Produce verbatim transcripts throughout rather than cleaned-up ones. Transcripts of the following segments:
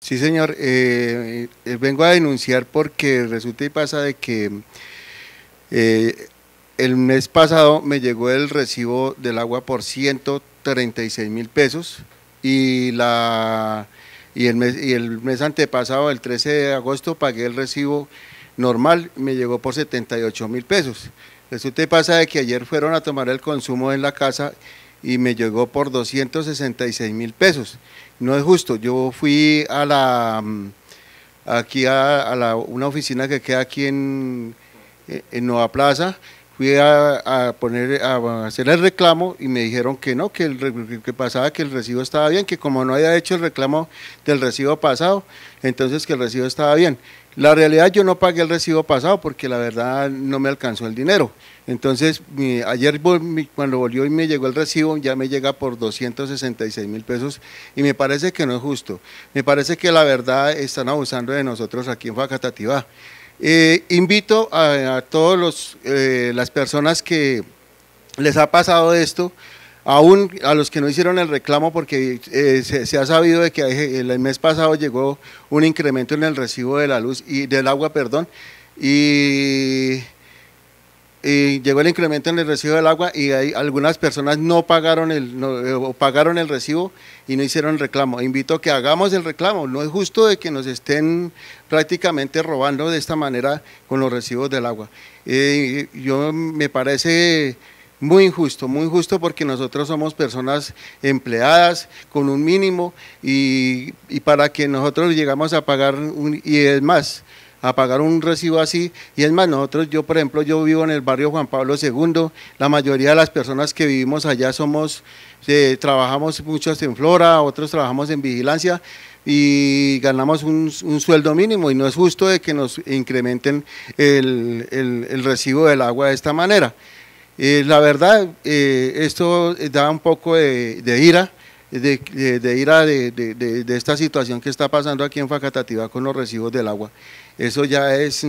Sí, señor, eh, eh, vengo a denunciar porque resulta y pasa de que eh, el mes pasado me llegó el recibo del agua por ciento treinta y seis mil pesos y, la, y, el mes, y el mes antepasado, el trece de agosto, pagué el recibo normal, me llegó por setenta y ocho mil pesos. Resulta y pasa de que ayer fueron a tomar el consumo en la casa y me llegó por doscientos sesenta y seis mil pesos. No es justo. Yo fui a la aquí a, a la, una oficina que queda aquí en, en Nueva Plaza, fui a, a poner a hacer el reclamo y me dijeron que no, que, el, que pasaba que el recibo estaba bien, que como no había hecho el reclamo del recibo pasado, entonces que el recibo estaba bien. La realidad, yo no pagué el recibo pasado porque la verdad no me alcanzó el dinero. Entonces, mi, ayer mi, cuando volvió y me llegó el recibo, ya me llega por doscientos sesenta y seis mil pesos y me parece que no es justo. Me parece que la verdad están abusando de nosotros aquí en Facatativá. Eh, invito a, a todas eh, las personas que les ha pasado esto, aún a los que no hicieron el reclamo, porque eh, se, se ha sabido de que el mes pasado llegó un incremento en el recibo de la luz y del agua, perdón, y, y llegó el incremento en el recibo del agua y hay, algunas personas no pagaron el no, pagaron el recibo y no hicieron reclamo. Invito a que hagamos el reclamo. No es justo de que nos estén prácticamente robando de esta manera con los recibos del agua. Eh, yo me parece muy injusto, muy injusto, porque nosotros somos personas empleadas con un mínimo y, y para que nosotros llegamos a pagar, un, y es más, a pagar un recibo así, y es más, nosotros, yo por ejemplo, yo vivo en el barrio Juan Pablo segundo, la mayoría de las personas que vivimos allá somos, eh, trabajamos muchos en Flora, otros trabajamos en vigilancia, y ganamos un, un sueldo mínimo y no es justo de que nos incrementen el, el, el recibo del agua de esta manera. Eh, la verdad, eh, esto da un poco de, de ira, de, de, de ira de, de, de, de esta situación que está pasando aquí en Facatativá con los recibos del agua. Eso ya es,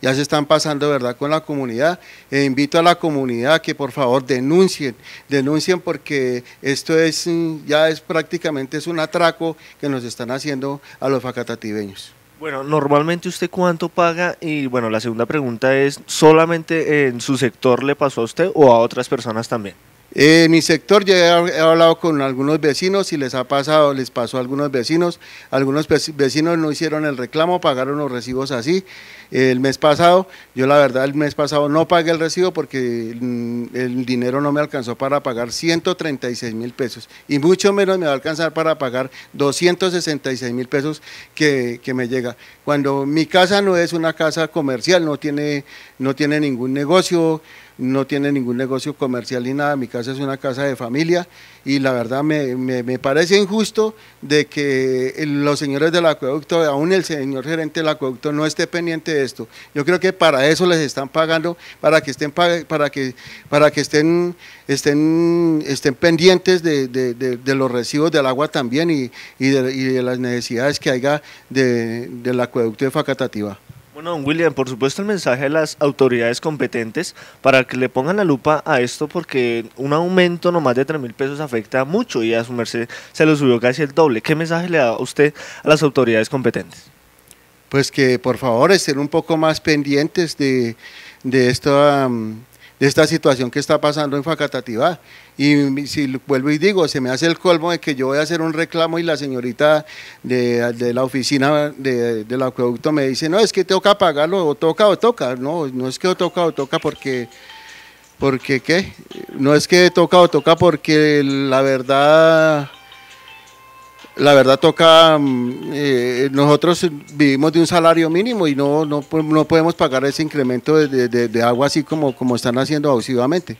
ya se están pasando, ¿verdad?, con la comunidad. Eh, invito a la comunidad que por favor denuncien, denuncien porque esto es, ya es prácticamente es un atraco que nos están haciendo a los facatativeños. Bueno, normalmente usted cuánto paga y bueno, la segunda pregunta es, ¿solamente en su sector le pasó a usted o a otras personas también? Eh, en mi sector ya he hablado con algunos vecinos y les ha pasado, les pasó a algunos vecinos, algunos vecinos no hicieron el reclamo, pagaron los recibos así. El mes pasado, yo la verdad el mes pasado no pagué el recibo porque el dinero no me alcanzó para pagar ciento treinta y seis mil pesos y mucho menos me va a alcanzar para pagar doscientos sesenta y seis mil pesos que, que me llega. Cuando mi casa no es una casa comercial, no tiene, no tiene ningún negocio, no tiene ningún negocio comercial ni nada, mi casa es una casa de familia y la verdad me, me, me parece injusto de que los señores del acueducto, aún el señor gerente del acueducto no esté pendiente de esto. Yo creo que para eso les están pagando, para que estén para que para que estén estén estén pendientes de, de, de, de los recibos del agua también y, y, de, y de las necesidades que haya de, del acueducto de Facatativá. Bueno, don William, por supuesto el mensaje a las autoridades competentes para que le pongan la lupa a esto, porque un aumento nomás de tres mil pesos afecta mucho y a su merced se lo subió casi el doble. ¿Qué mensaje le da usted a las autoridades competentes? Pues que por favor estén un poco más pendientes de, de esta... Um... de esta situación que está pasando en Facatativá. Y si vuelvo y digo, se me hace el colmo de que yo voy a hacer un reclamo y la señorita de, de la oficina de, del acueducto me dice, no, es que toca pagarlo, o toca o toca, no, no es que toca o toca porque, porque ¿qué? No es que toca o toca porque la verdad… La verdad toca, eh, nosotros vivimos de un salario mínimo y no, no, no podemos pagar ese incremento de, de, de agua así como, como están haciendo abusivamente.